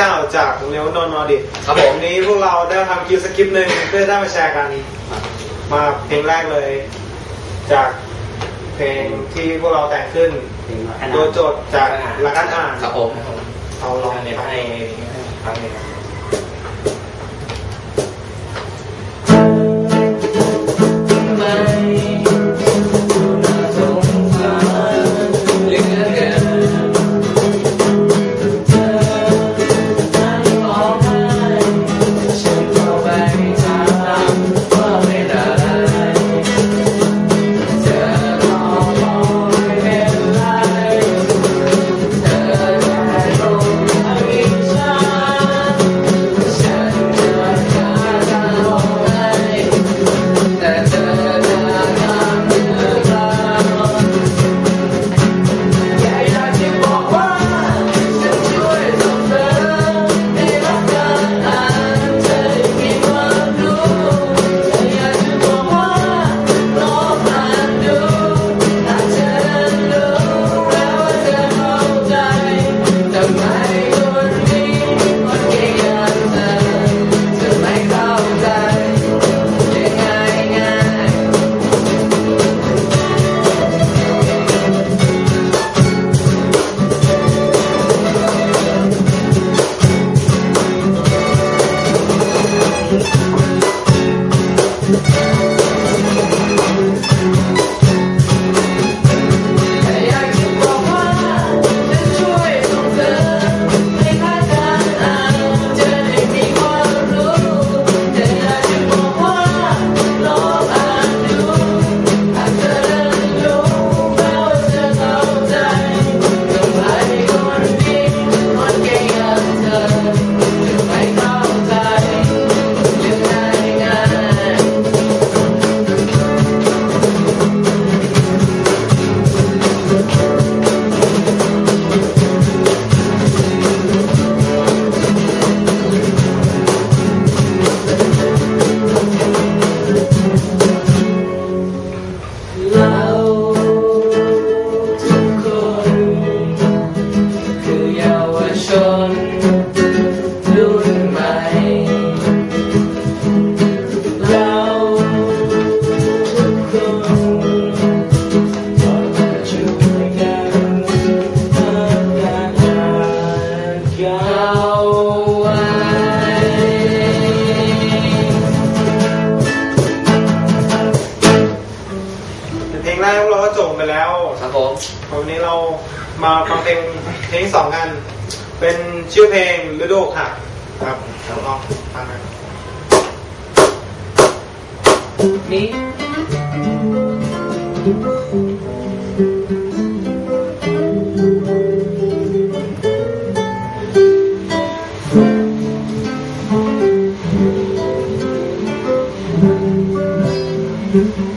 9จากโรงเรียนวัดดอนนอดิกครับผมนี้พวกเราได้ทำคลิปสคริปต์หนึ่งเพื่อได้มาแชร์กันมาเพลงแรกเลยจากเพลงที่พวกเราแต่งขึ้นโดยโจทย์จากหลักการอ่านครับผมเอาลองให้ฟังเลยวันนี้เรามาฟังเพลงสองกันเป็นชื่อเพลงฤดูหักครับลองฟังกัน